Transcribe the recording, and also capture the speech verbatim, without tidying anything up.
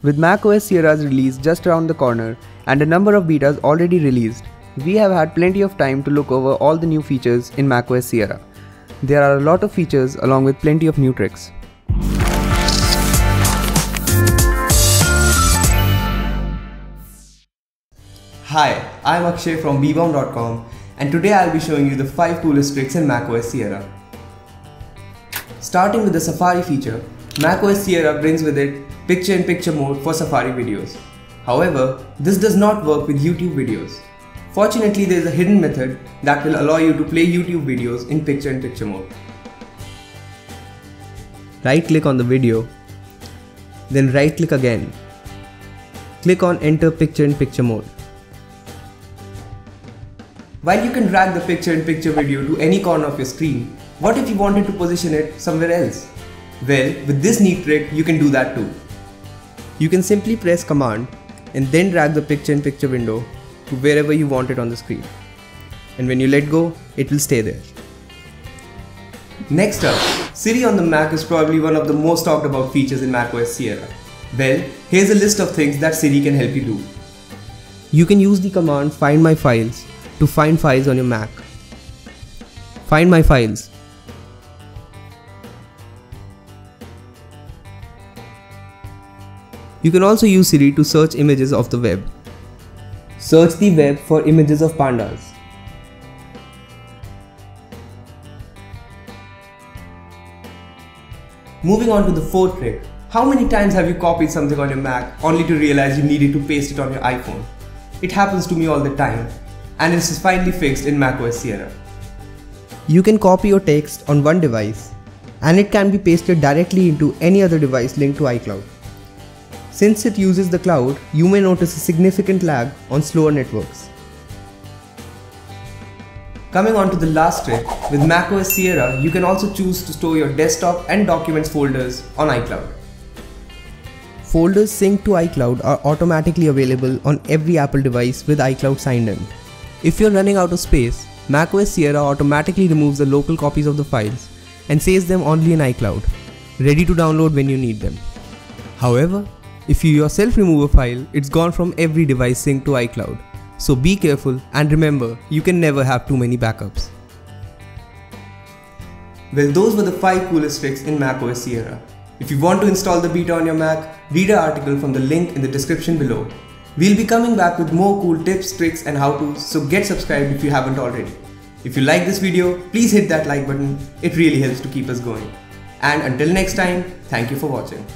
With macOS Sierra's release just around the corner and a number of betas already released, we have had plenty of time to look over all the new features in macOS Sierra. There are a lot of features along with plenty of new tricks. Hi, I'm Akshay from beebom dot com and today I'll be showing you the five coolest tricks in macOS Sierra. Starting with the Safari feature, macOS Sierra brings with it Picture in Picture mode for Safari videos. However, this does not work with YouTube videos. Fortunately, there is a hidden method that will allow you to play YouTube videos in Picture in Picture mode. Right click on the video, then right click again. Click on Enter Picture in Picture mode. While you can drag the Picture in Picture video to any corner of your screen, what if you wanted to position it somewhere else? Well, with this neat trick, you can do that too. You can simply press Command and then drag the Picture in Picture window to wherever you want it on the screen. And when you let go, it will stay there. Next up, Siri on the Mac is probably one of the most talked about features in macOS Sierra. Well, here's a list of things that Siri can help you do. You can use the command Find My Files to find files on your Mac. Find My Files. You can also use Siri to search images of the web. Search the web for images of pandas. Moving on to the fourth trick. How many times have you copied something on your Mac only to realize you needed to paste it on your iPhone? It happens to me all the time, and it is finally fixed in macOS Sierra. You can copy your text on one device, and it can be pasted directly into any other device linked to iCloud. Since it uses the cloud, you may notice a significant lag on slower networks. Coming on to the last trick, with macOS Sierra, you can also choose to store your desktop and documents folders on iCloud. Folders synced to iCloud are automatically available on every Apple device with iCloud signed in. If you're running out of space, macOS Sierra automatically removes the local copies of the files and saves them only in iCloud, ready to download when you need them. However, if you yourself remove a file, it's gone from every device synced to iCloud. So be careful and remember, you can never have too many backups. Well, those were the five coolest tricks in macOS Sierra. If you want to install the beta on your Mac, read our article from the link in the description below. We'll be coming back with more cool tips, tricks and how-tos, so get subscribed if you haven't already. If you like this video, please hit that like button, it really helps to keep us going. And until next time, thank you for watching.